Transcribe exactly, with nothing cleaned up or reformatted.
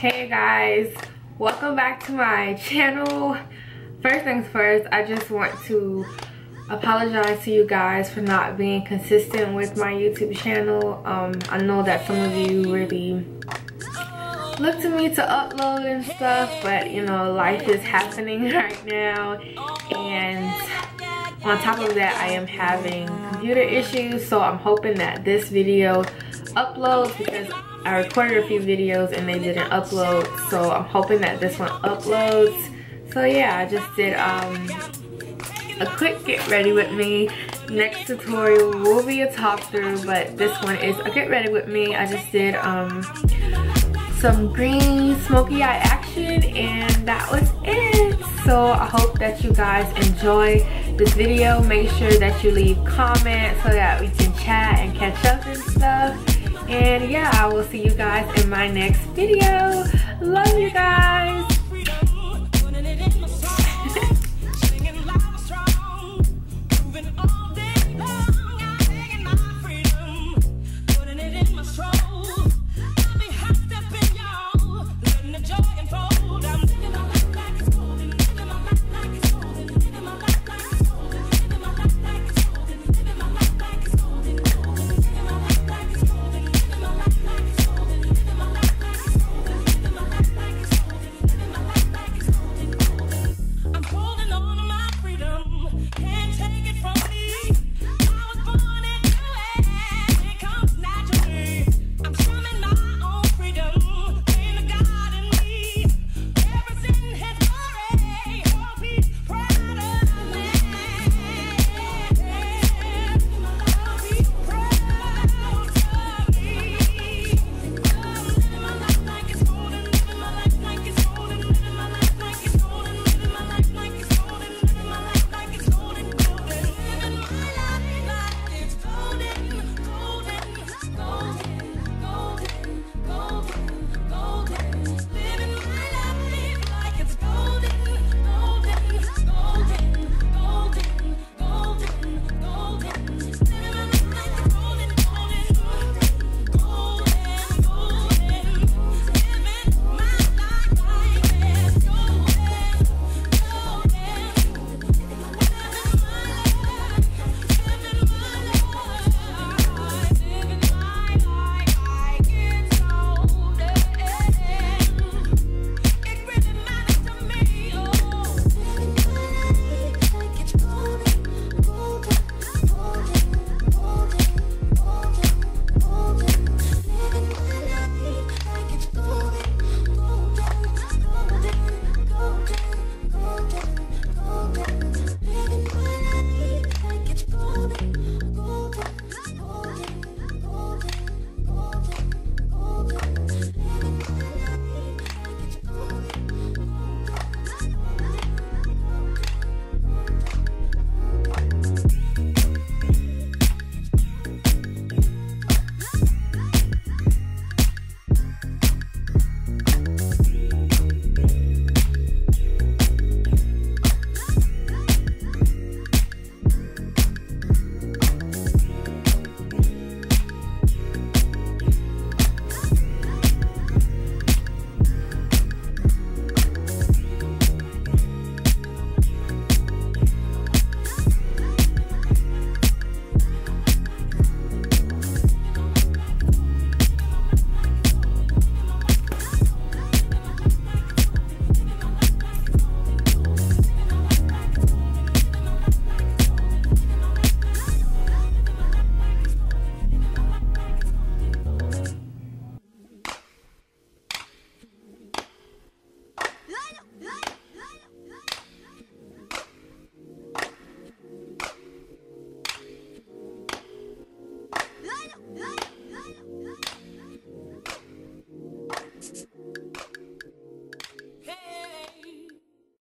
Hey guys, welcome back to my channel. First things first, I just want to apologize to you guys for not being consistent with my YouTube channel. um I know that some of you really look to me to upload and stuff, but you know, life is happening right now, and on top of that I am having computer issues, so I'm hoping that this video uploads because I recorded a few videos and they didn't upload, so I'm hoping that this one uploads. So yeah, I just did um, a quick get ready with me. Next tutorial will be a talk through, but this one is a get ready with me. I just did um, some green smoky eye action and that was it. So I hope that you guys enjoy this video. Make sure that you leave comments so that we can chat and catch up and stuff. And yeah, I will see you guys in my next video. Love you guys.